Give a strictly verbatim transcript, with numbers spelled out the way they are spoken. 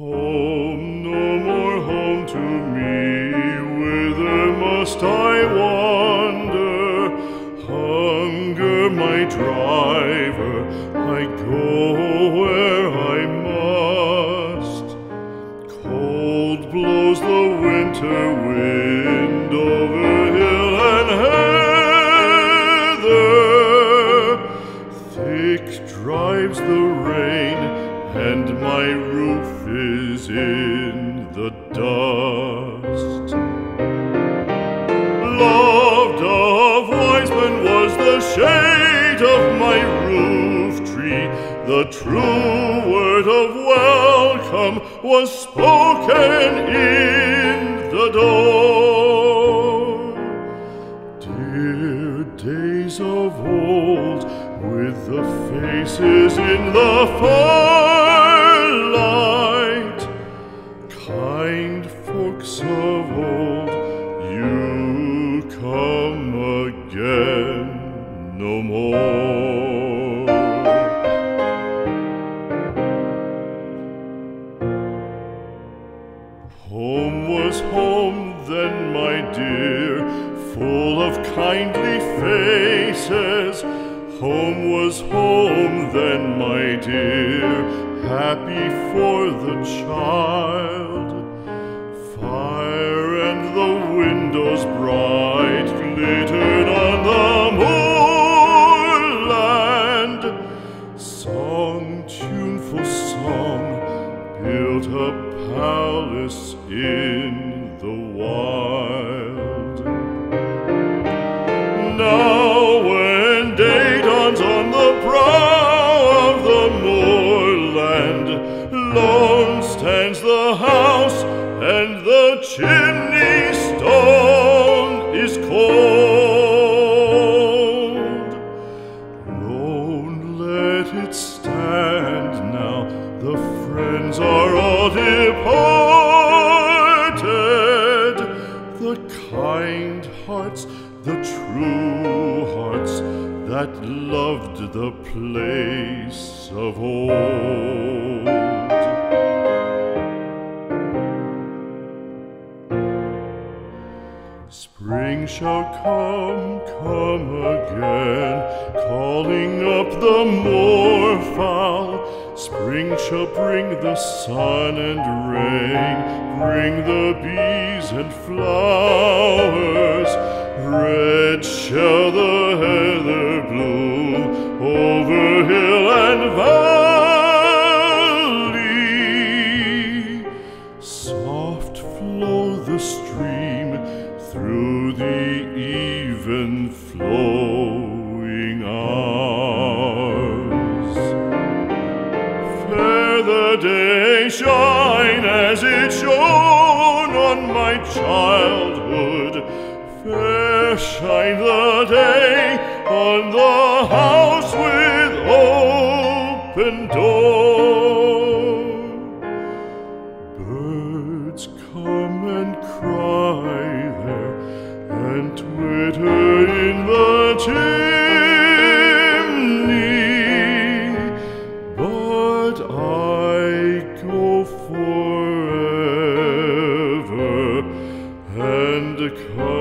Home, no more home to me, whither must I wander? Hunger my driver, I go where I must. Cold blows the winter wind over hill and heather, thick drives the rain, and my roof is in the dust. Loved of Wiseman was the shade of my roof tree. The true word of welcome was spoken in the door. Dear days of old, with the faces in the fire, of old, you come again no more. Home was home then, my dear, full of kindly faces. Home was home then, my dear, happy for the child. Fire and the windows bright glittered on the moorland. Song, tuneful song, built a palace in the wild. Now when day dawns on the brow of the moorland, lone stands the house, and the chimney stone is cold. Lone let it stand now, the friends are all departed. The kind hearts, the true hearts, that loved the place of old. Spring shall come, come again, calling up the moorfowl. Spring shall bring the sun and rain, bring the bees and flowers. Red shall the heather bloom over hill and valley. Soft flow the stream through the even flowing hours. Fair the day shine as it shone on my childhood. Fair shine the day on the house with open door. Birds come and cry, and twitter in the chimney, but I go forever and come.